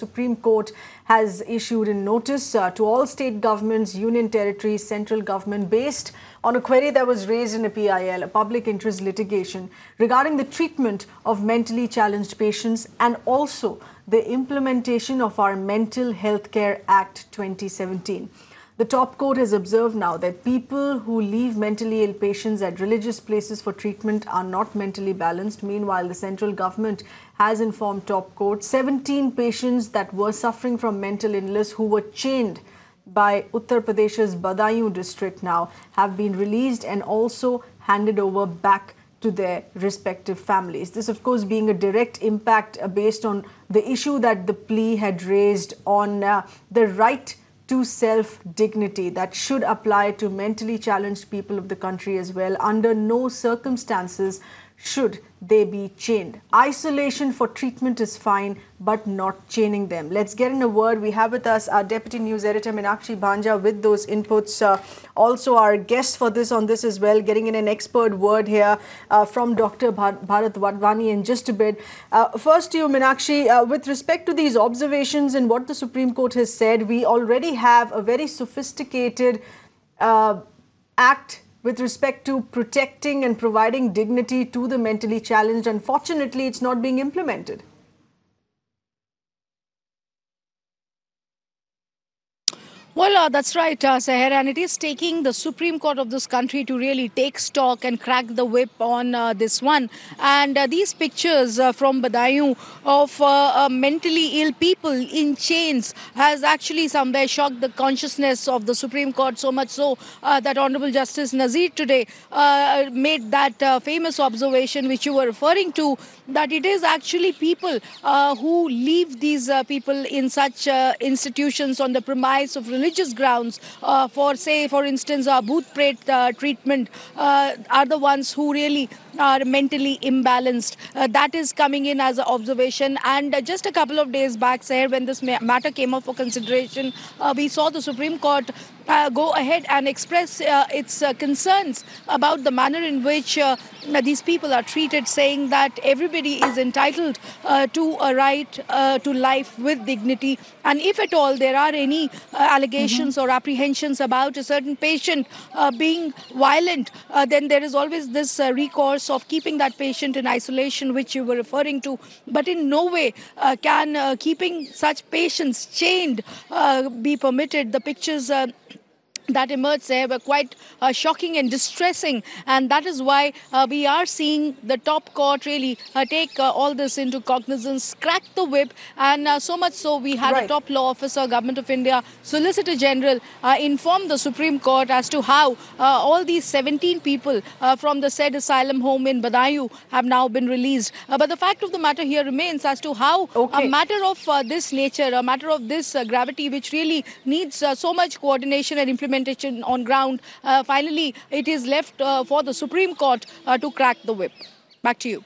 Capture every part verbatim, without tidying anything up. Supreme Court has issued a notice uh, to all state governments, union territories, central government, based on a query that was raised in a P I L, a public interest litigation, regarding the treatment of mentally challenged patients and also the implementation of our Mental Healthcare Act twenty seventeen. The top court has observed now that people who leave mentally ill patients at religious places for treatment are not mentally balanced. Meanwhile, the central government has informed top court seventeen patients that were suffering from mental illness who were chained by Uttar Pradesh's Budaun district now have been released and also handed over back to their respective families. This, of course, being a direct impact based on the issue that the plea had raised on uh, the right to self-dignity that should apply to mentally challenged people of the country as well. Under no circumstances should they be chained. Isolation for treatment is fine, but not chaining them. Let's get in a word. We have with us our Deputy News Editor, Meenakshi Banja, with those inputs. Uh, also, our guest for this on this as well, getting in an expert word here uh, from Doctor Bharat Wadhwani in just a bit. Uh, first to you, Meenakshi, uh, with respect to these observations and what the Supreme Court has said, we already have a very sophisticated uh, act with respect to protecting and providing dignity to the mentally challenged. Unfortunately, it's not being implemented. Well, uh, that's right, uh, Seher, and it is taking the Supreme Court of this country to really take stock and crack the whip on uh, this one. And uh, these pictures uh, from Budaun of uh, uh, mentally ill people in chains has actually somewhere shocked the consciousness of the Supreme Court, so much so uh, that Honorable Justice Nazir today uh, made that uh, famous observation which you were referring to, that it is actually people uh, who leave these uh, people in such uh, institutions on the premise of religion. Religious grounds uh, for, say, for instance, uh, bhoot-pret uh, treatment uh, are the ones who really are mentally imbalanced. Uh, that is coming in as an observation. And uh, just a couple of days back, Seher, when this matter came up for consideration, uh, we saw the Supreme Court uh, go ahead and express uh, its uh, concerns about the manner in which uh, these people are treated, saying that everybody is entitled uh, to a right uh, to life with dignity. And if at all there are any uh, allegations mm-hmm. or apprehensions about a certain patient uh, being violent, uh, then there is always this uh, recourse of keeping that patient in isolation, which you were referring to. But in no way uh, can uh, keeping such patients chained uh, be permitted. The pictures uh that emerged there were quite uh, shocking and distressing, and that is why uh, we are seeing the top court really uh, take uh, all this into cognizance, crack the whip, and uh, so much so we had right. a top law officer, Government of India, Solicitor General, uh, inform the Supreme Court as to how uh, all these seventeen people uh, from the said asylum home in Budaun have now been released. Uh, but the fact of the matter here remains as to how okay. a matter of uh, this nature, a matter of this uh, gravity, which really needs uh, so much coordination and implementation on ground, uh, finally it is left uh, for the Supreme Court uh, to crack the whip. Back to you.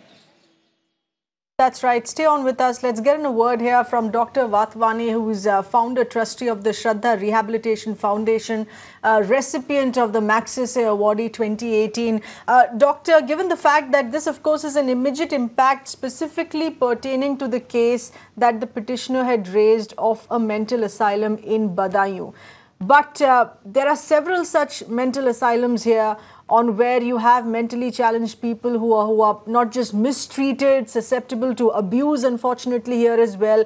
That's right. Stay on with us. Let's get in a word here from Doctor Wadhwani, who is uh, founder trustee of the Shraddha Rehabilitation Foundation, uh, recipient of the Maxis Awardee twenty eighteen. Uh, doctor, given the fact that this, of course, is an immediate impact specifically pertaining to the case that the petitioner had raised of a mental asylum in Budaun. But uh, there are several such mental asylums here on where you have mentally challenged people who are, who are not just mistreated, susceptible to abuse, unfortunately, here as well.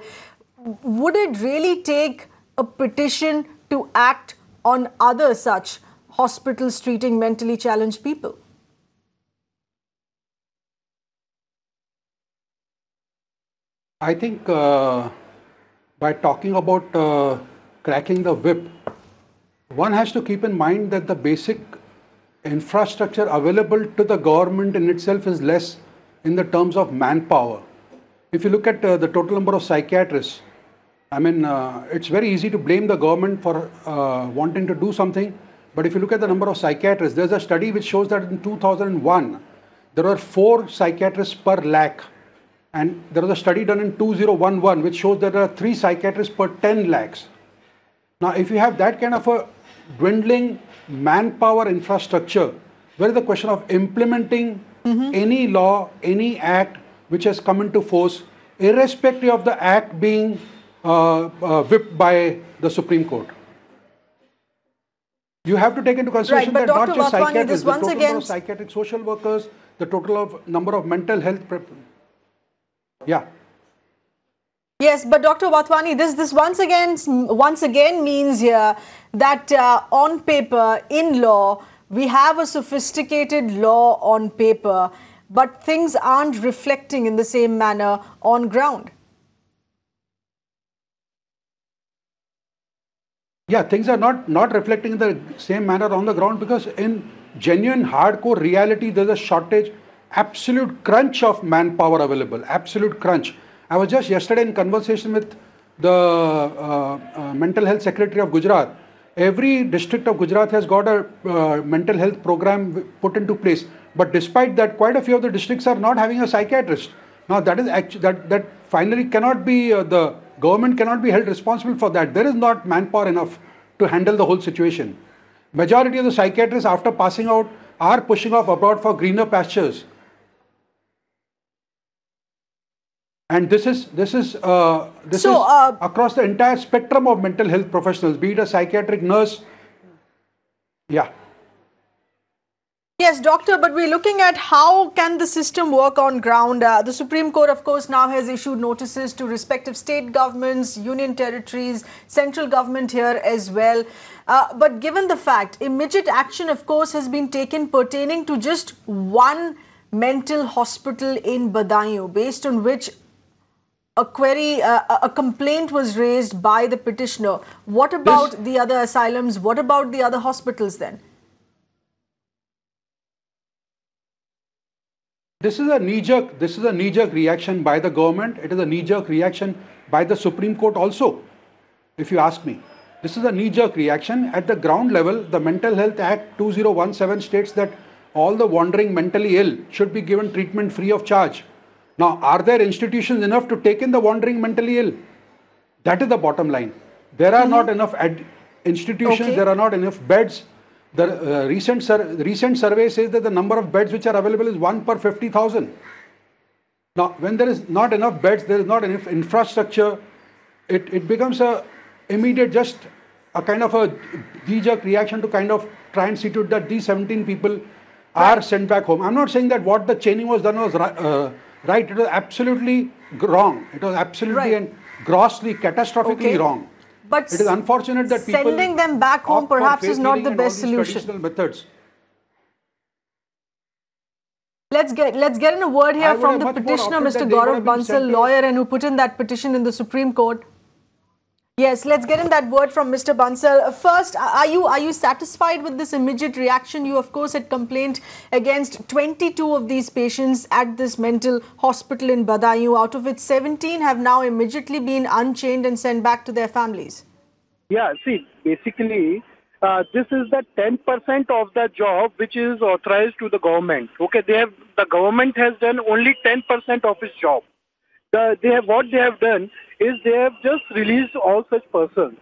Would it really take a petition to act on other such hospitals treating mentally challenged people? I think uh, by talking about uh, cracking the whip, one has to keep in mind that the basic infrastructure available to the government in itself is less in the terms of manpower. If you look at uh, the total number of psychiatrists, I mean, uh, it's very easy to blame the government for uh, wanting to do something. But if you look at the number of psychiatrists, there's a study which shows that in two thousand one, there were four psychiatrists per lakh. And there was a study done in two thousand eleven, which shows that there are three psychiatrists per ten lakhs. Now, if you have that kind of a dwindling manpower infrastructure, where is the question of implementing mm-hmm. any law, any act which has come into force, irrespective of the act being uh, uh, whipped by the Supreme Court. You have to take into consideration right, that Doctor not just Vatvani, psychiatrists, the total again... of psychiatric social workers, the total of number of mental health prep. Yeah. Yes, but Doctor Vatvani, this this once again once again means here that uh, on paper, in law, we have a sophisticated law on paper, but things aren't reflecting in the same manner on ground. Yeah, things are not not reflecting in the same manner on the ground because in genuine hardcore reality, there's a shortage, absolute crunch of manpower available, absolute crunch. I was just yesterday in conversation with the uh, uh, Mental Health Secretary of Gujarat. Every district of Gujarat has got a uh, mental health program put into place. But despite that, quite a few of the districts are not having a psychiatrist. Now that is actually, that, that finally cannot be, uh, the government cannot be held responsible for that. There is not manpower enough to handle the whole situation. Majority of the psychiatrists after passing out are pushing off abroad for greener pastures. And this is this is uh, this so, is uh, across the entire spectrum of mental health professionals, be it a psychiatric nurse. Yeah. Yes, doctor. But we're looking at how can the system work on ground. Uh, the Supreme Court, of course, now has issued notices to respective state governments, union territories, central government here as well. Uh, but given the fact, immediate action, of course, has been taken pertaining to just one mental hospital in Budaun, based on which a query, uh, a complaint was raised by the petitioner. What about this, the other asylums? What about the other hospitals then? This is a knee-jerk, this is a knee-jerk reaction by the government. It is a knee-jerk reaction by the Supreme Court also, if you ask me. This is a knee-jerk reaction. At the ground level, the Mental Health Act two thousand seventeen states that all the wandering mentally ill should be given treatment free of charge. Now, are there institutions enough to take in the wandering mentally ill? That is the bottom line. There are mm-hmm. not enough ad institutions, okay. there are not enough beds. The uh, recent, sur recent survey says that the number of beds which are available is one per fifty thousand. Now, when there is not enough beds, there is not enough infrastructure, it, it becomes a immediate, just a kind of a knee-jerk reaction to kind of try and see to it that these seventeen people are sent back home. I'm not saying that what the chaining was done was uh, right. It was absolutely wrong. It was absolutely right. and grossly, catastrophically okay. wrong. But it is unfortunate that people sending them back home perhaps is not the best solution. Methods. Let's get let's get in a word here from the petitioner, Mister Gaurav Bansal, lawyer, and who put in that petition in the Supreme Court. Yes, let's get in that word from Mister Bansal. First, are you are you satisfied with this immediate reaction? You, of course, had complained against twenty-two of these patients at this mental hospital in Budaun. Out of it, seventeen have now immediately been unchained and sent back to their families. Yeah, see, basically, uh, this is the ten percent of the job which is authorized to the government. Okay, they have, the government has done only ten percent of its job. The, they have, what they have done is they have just released all such persons.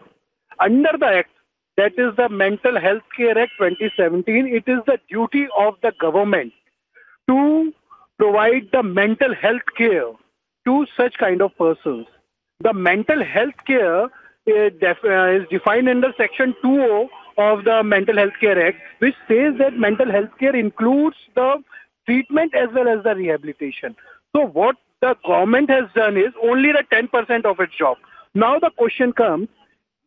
Under the Act, that is the Mental Healthcare Act twenty seventeen, it is the duty of the government to provide the mental health care to such kind of persons. The mental health care is, def uh, is defined under Section two oh of the Mental Healthcare Act, which says that mental health care includes the treatment as well as the rehabilitation. So what the government has done is only the ten percent of its job. Now the question comes,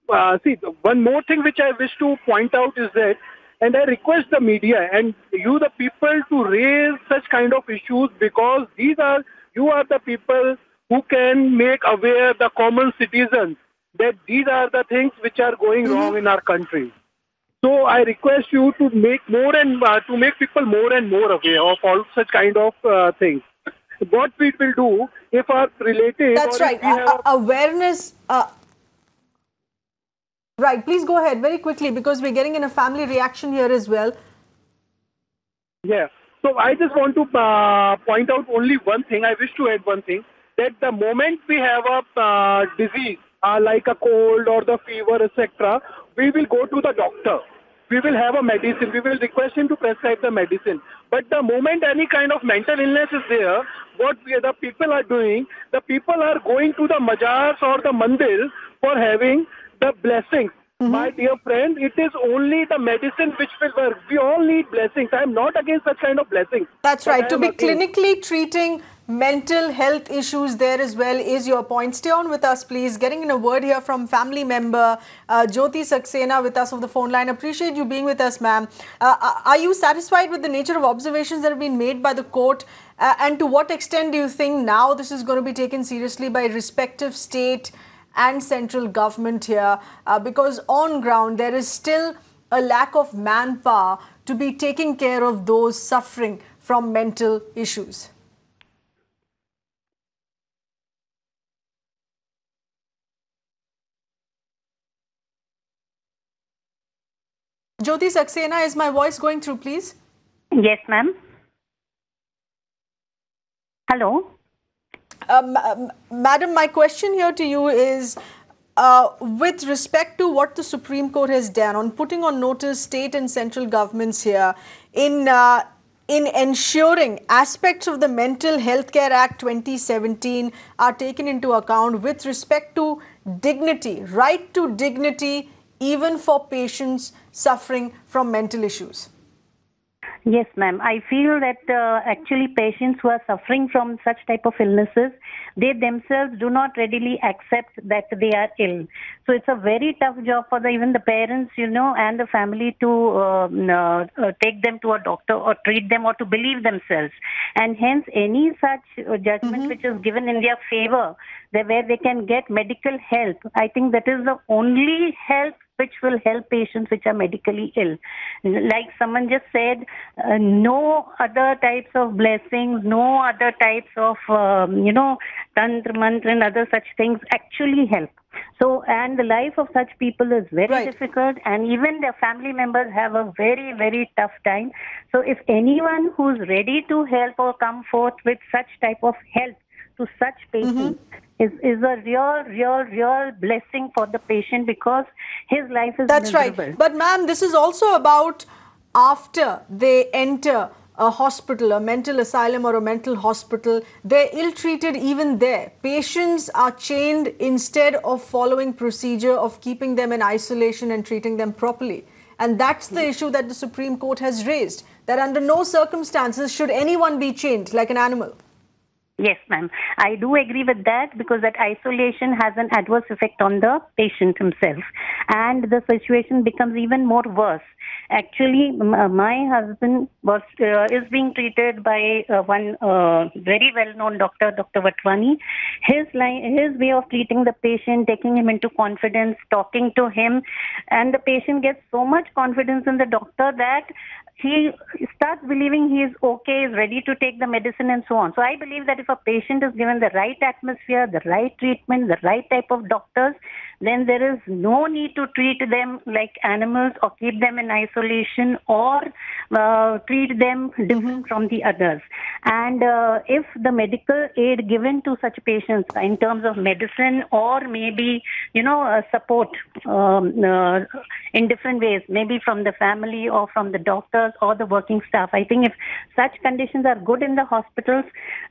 uh, see, one more thing which I wish to point out is that, and I request the media and you the people to raise such kind of issues, because these are, you are the people who can make aware the common citizens that these are the things which are going mm-hmm. wrong in our country. So I request you to make more and uh, to make people more and more aware of all such kind of uh, things. What we will do if our relatives... That's right. Uh, awareness... Uh, right. Please go ahead very quickly because we're getting in a family reaction here as well. Yeah. So I just want to uh, point out only one thing. I wish to add one thing. That the moment we have a uh, disease uh, like a cold or the fever, et cetera, we will go to the doctor. we will have a medicine, we will request him to prescribe the medicine. But the moment any kind of mental illness is there, what we, the people are doing, the people are going to the mazars or the mandir for having the blessings. Mm-hmm. My dear friend, it is only the medicine which will work. We all need blessings. I am not against such kind of blessings. That's right. To be clinically treating mental health issues there as well is your point. Stay on with us, please. Getting in a word here from family member uh, Jyoti Saxena with us on the phone line. Appreciate you being with us, ma'am. Uh, are you satisfied with the nature of observations that have been made by the court? Uh, and to what extent do you think now this is going to be taken seriously by respective state and central government here, uh, because on ground there is still a lack of manpower to be taking care of those suffering from mental issues? Jyoti Saxena, is my voice going through, please? Yes, ma'am. Hello. Um, um, Madam, my question here to you is uh, with respect to what the Supreme Court has done on putting on notice state and central governments here in uh, in ensuring aspects of the Mental Healthcare Act twenty seventeen are taken into account with respect to dignity, right to dignity, even for patients suffering from mental issues. Yes, ma'am. I feel that uh, actually patients who are suffering from such type of illnesses, they themselves do not readily accept that they are ill. So it's a very tough job for the, even the parents, you know, and the family to um, uh, take them to a doctor or treat them or to believe themselves. And hence any such judgment mm-hmm. which is given in their favor, where they can get medical help, I think that is the only help which will help patients which are medically ill. Like someone just said, uh, no other types of blessings, no other types of, um, you know, tantra, mantra and other such things actually help. So, and the life of such people is very right. difficult, and even their family members have a very, very tough time. So if anyone who's ready to help or come forth with such type of help to such patients, mm-hmm. Is, is a real, real, real blessing for the patient, because his life is That's miserable. Right. But ma'am, this is also about after they enter a hospital, a mental asylum or a mental hospital, they're ill-treated even there. Patients are chained instead of following procedure of keeping them in isolation and treating them properly. And that's the issue that the Supreme Court has raised, that under no circumstances should anyone be chained like an animal. Yes, ma'am. I do agree with that, because that isolation has an adverse effect on the patient himself, and the situation becomes even more worse. Actually, my husband was uh, is being treated by uh, one uh, very well-known doctor, Dr. Vatwani. His line, his way of treating the patient, taking him into confidence, talking to him, and the patient gets so much confidence in the doctor that he starts believing he is okay, is ready to take the medicine and so on. So I believe that if a patient is given the right atmosphere, the right treatment, the right type of doctors, then there is no need to treat them like animals or keep them in isolation or uh, treat them different from the others. And uh, if the medical aid given to such patients in terms of medicine or maybe, you know, uh, support um, uh, in different ways, maybe from the family or from the doctors or the working staff, I think if such conditions are good in the hospitals,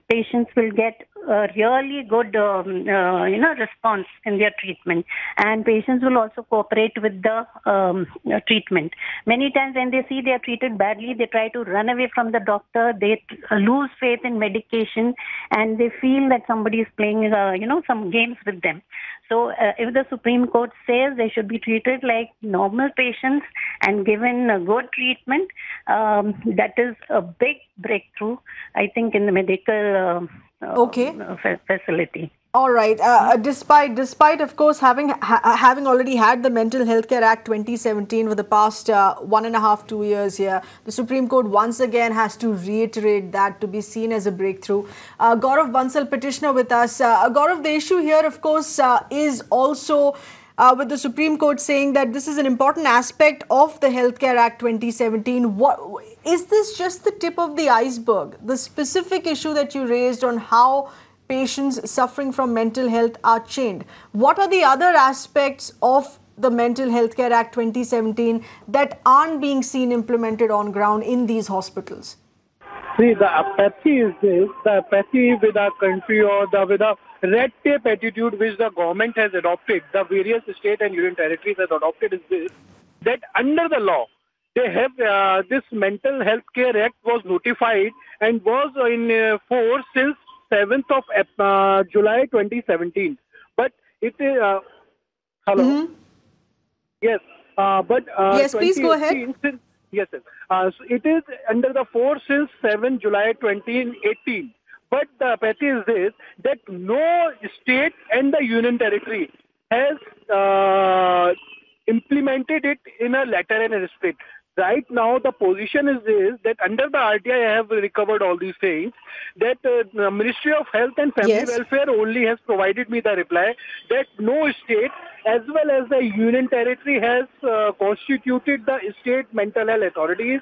patients will get a really good, um, uh, you know, response in their treatment. And patients will also cooperate with the um, treatment. Many times when they see they are treated badly, they try to run away from the doctor, they lose faith in medication, and they feel that somebody is playing, uh, you know, some games with them. So uh, if the Supreme Court says they should be treated like normal patients and given a good treatment, um, that is a big breakthrough, I think, in the medical uh, okay. uh, facility. All right. Uh, despite, despite of course, having ha having already had the Mental Healthcare Act twenty seventeen for the past uh, one and a half, two years here, the Supreme Court once again has to reiterate that to be seen as a breakthrough. Uh, Gaurav Bansal, petitioner with us. Uh, Gaurav, the issue here, of course, uh, is also uh, with the Supreme Court saying that this is an important aspect of the Healthcare Act twenty seventeen. What, is this just the tip of the iceberg? The specific issue that you raised on how patients suffering from mental health are chained. What are the other aspects of the Mental Healthcare Act twenty seventeen that aren't being seen implemented on ground in these hospitals? See, the apathy is this, the apathy with our country, or the with a red tape attitude which the government has adopted, the various state and union territories have adopted, is this, that under the law, they have uh, this Mental Healthcare Act was notified and was in uh, force since seventh of July twenty seventeen. But it is... Uh, hello? Mm-hmm. Yes. Uh, but, uh, yes, please go ahead. Since, yes, sir. Uh, so it is under the force since seventh July twenty eighteen. But the apathy is this, that no state and the union territory has uh, implemented it in a letter and a spirit. Right now, the position is this, that under the R T I, I have recovered all these things, that uh, the Ministry of Health and Family yes. Welfare only has provided me the reply that no state as well as the union territory has uh, constituted the state mental health authorities,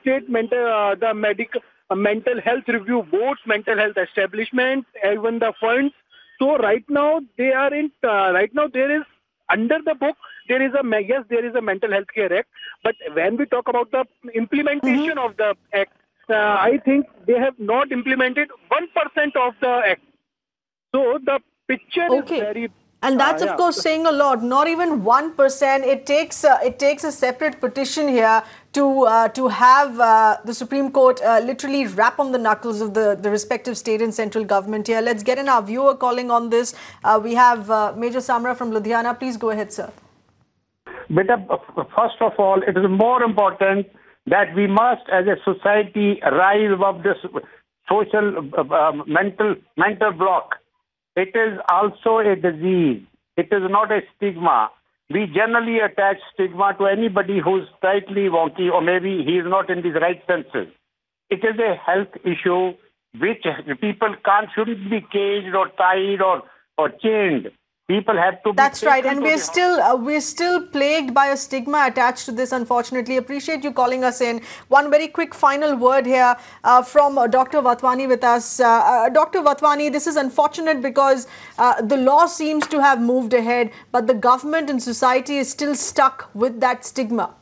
state mental, uh, the medical, uh, mental health review boards, mental health establishments, even the funds. So right now, they are in, uh, right now there is under the book, there is a yes, there is a Mental Healthcare Act, but when we talk about the implementation mm-hmm. of the act, uh, I think they have not implemented one percent of the act. So the picture okay. is very, and that's uh, of yeah. course saying a lot. Not even one percent. It takes uh, it takes a separate petition here to uh, to have uh, the Supreme Court uh, literally rap on the knuckles of the the respective state and central government here. Let's get in our viewer calling on this. Uh, we have uh, Major Samra from Ludhiana. Please go ahead, sir. But first of all, it is more important that we must, as a society, rise above this social uh, mental mental block. It is also a disease. It is not a stigma. We generally attach stigma to anybody who's slightly wonky or maybe he is not in his right senses. It is a health issue which people can't shouldn't be caged or tied or or chained. People have to be That's right, and we're still uh, we're still plagued by a stigma attached to this, unfortunately. Appreciate you calling us in. One very quick final word here uh, from uh, Doctor Vatwani with us. Uh, uh, Doctor Vatwani, this is unfortunate because uh, the law seems to have moved ahead, but the government and society is still stuck with that stigma.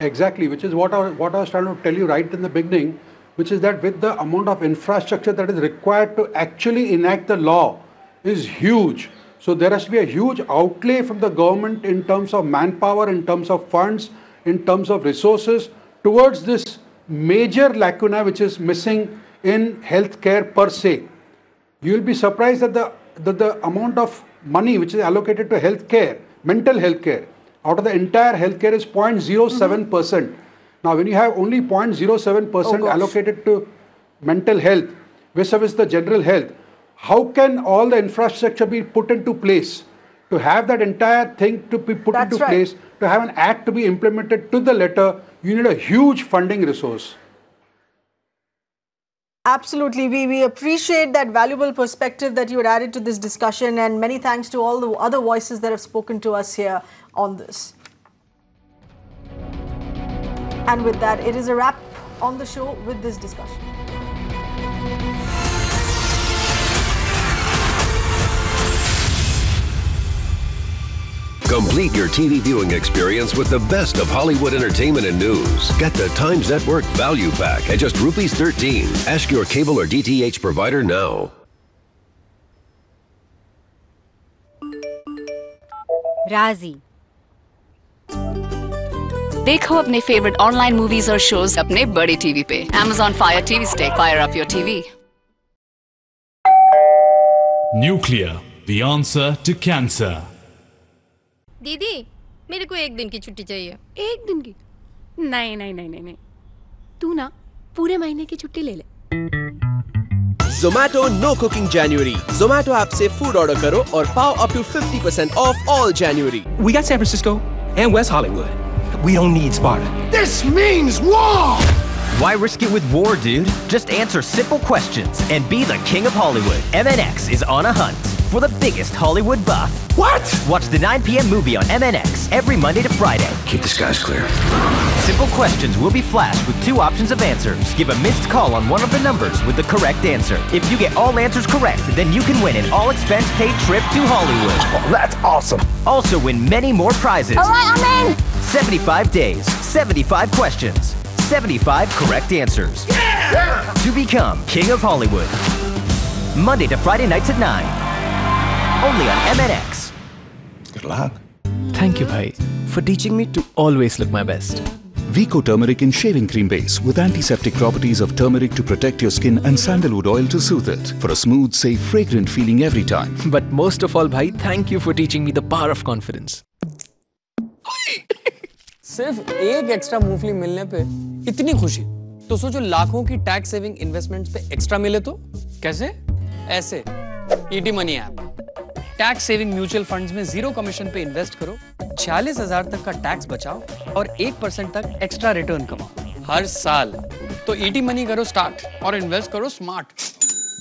Exactly, which is what I, what I was trying to tell you right in the beginning, which is that with the amount of infrastructure that is required to actually enact the law is huge. So there has to be a huge outlay from the government in terms of manpower, in terms of funds, in terms of resources towards this major lacuna which is missing in healthcare per se. You will be surprised that the, that the amount of money which is allocated to healthcare, mental healthcare, out of the entire healthcare is zero point zero seven percent. Mm-hmm. Now, when you have only zero point zero seven percent oh, allocated to mental health, vis-a-vis the general health, how can all the infrastructure be put into place to have that entire thing to be put That's into right. place, to have an act to be implemented to the letter? You need a huge funding resource. Absolutely. We, we appreciate that valuable perspective that you had added to this discussion, and many thanks to all the other voices that have spoken to us here on this. And with that, it is a wrap on the show with this discussion. Complete your T V viewing experience with the best of Hollywood entertainment and news. Get the Times Network value pack at just rupees thirteen. Ask your cable or D T H provider now. Razi. देखो अपने favourite online movies और shows अपने बड़े TV पे। Amazon Fire T V Stick, fire up your T V. Nuclear, the answer to cancer. दीदी, मेरे को एक दिन की छुट्टी चाहिए। एक दिन की? नहीं नहीं नहीं नहीं। तू ना पूरे महीने की छुट्टी ले ले। Zomato No Cooking January. Zomato app से food order करो और पाओ up to fifty percent off all January. We got San Francisco and West Hollywood. We don't need Sparta. This means war! Why risk it with war, dude? Just answer simple questions and be the king of Hollywood. M N X is on a hunt for the biggest Hollywood buff. What? Watch the nine p m movie on M N X every Monday to Friday. Keep the skies clear. Simple questions will be flashed with two options of answers. Give a missed call on one of the numbers with the correct answer. If you get all answers correct, then you can win an all-expense-paid trip to Hollywood. Oh, that's awesome. Also win many more prizes. All right, I'm in. seventy-five days, seventy-five questions, seventy-five correct answers. Yeah! Yeah! To become King of Hollywood. Monday to Friday nights at nine. Only on M N X. Good luck. Thank you, bhai, for teaching me to always look my best. Vico Turmeric in Shaving Cream Base with antiseptic properties of turmeric to protect your skin and sandalwood oil to soothe it for a smooth, safe, fragrant feeling every time. But most of all, bhai, thank you for teaching me the power of confidence. सिर्फ एक extra मूवली मिलने पे इतनी खुशी, तो सोचो लाखों की टैक्स सेविंग इन्वेस्टमेंट्स पे एक्स्ट्रा मिले तो कैसे? ऐसे ET money app, tax saving mutual funds में जीरो कमीशन पे इन्वेस्ट करो, छियालीस हज़ार तक का टैक्स बचाओ और एक परसेंट तक एक्स्ट्रा रिटर्न कमाओ हर साल। तो ईडी मनी करो स्टार्ट और इन्वेस्ट करो smart.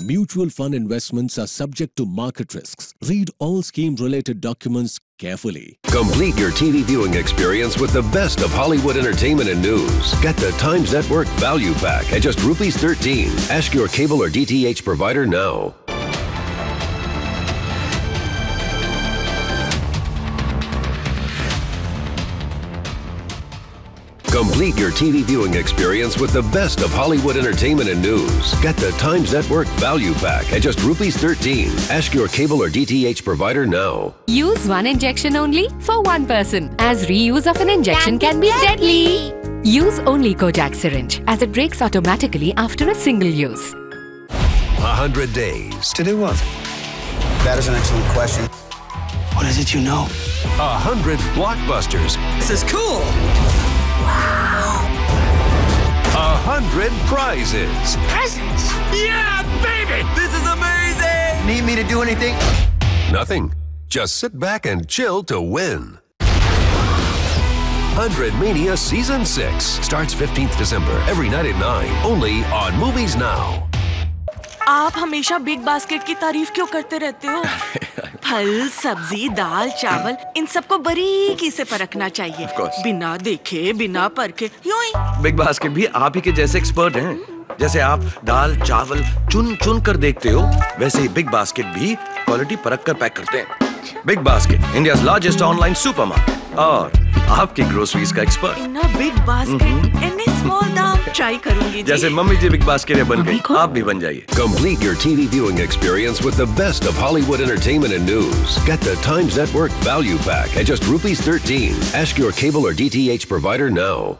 Mutual fund investments are subject to market risks. Read all scheme-related documents carefully. Complete your T V viewing experience with the best of Hollywood entertainment and news. Get the Times Network Value Pack at just rupees thirteen. Ask your cable or D T H provider now. Complete your T V viewing experience with the best of Hollywood entertainment and news. Get the Times Network Value Pack at just rupees thirteen. Ask your cable or D T H provider now. Use one injection only for one person, as reuse of an injection can be deadly. Use only Kodak syringe, as it breaks automatically after a single use. one hundred days. To do what? That is an excellent question. What is it you know? one hundred blockbusters. This is cool. Wow! A hundred prizes. Presents? Yeah, baby! This is amazing! Need me to do anything? Nothing. Just sit back and chill to win. one hundred Mania Season six starts fifteenth December, every night at nine, only on Movies Now. आप हमेशा big basket की तारीफ क्यों करते रहते हो? फल, सब्जी, दाल, चावल, इन सबको बरीकी से परखना चाहिए, बिना देखे, बिना परखे, यूं ही। बिग बास्केट भी आप ही के जैसे एक्सपर्ट हैं, जैसे आप दाल, चावल चुन चुन कर देखते हो, वैसे ही बिग बास्केट भी क्वालिटी परख कर पैक करते हैं। Big basket, India's largest online supermarket और आपके ग्रोसरीज का एक्सपर्ट। इतना बिग बास्केट, इतनी स्मॉल दाम, ट्राई करूंगी। जैसे मम्मी जी बिग बास्केट में बन गई, आप भी बन जाइए। Complete your T V viewing experience with the best of Hollywood entertainment and news. Get the Times Network Value Pack at just rupees thirteen. Ask your cable or D T H provider now.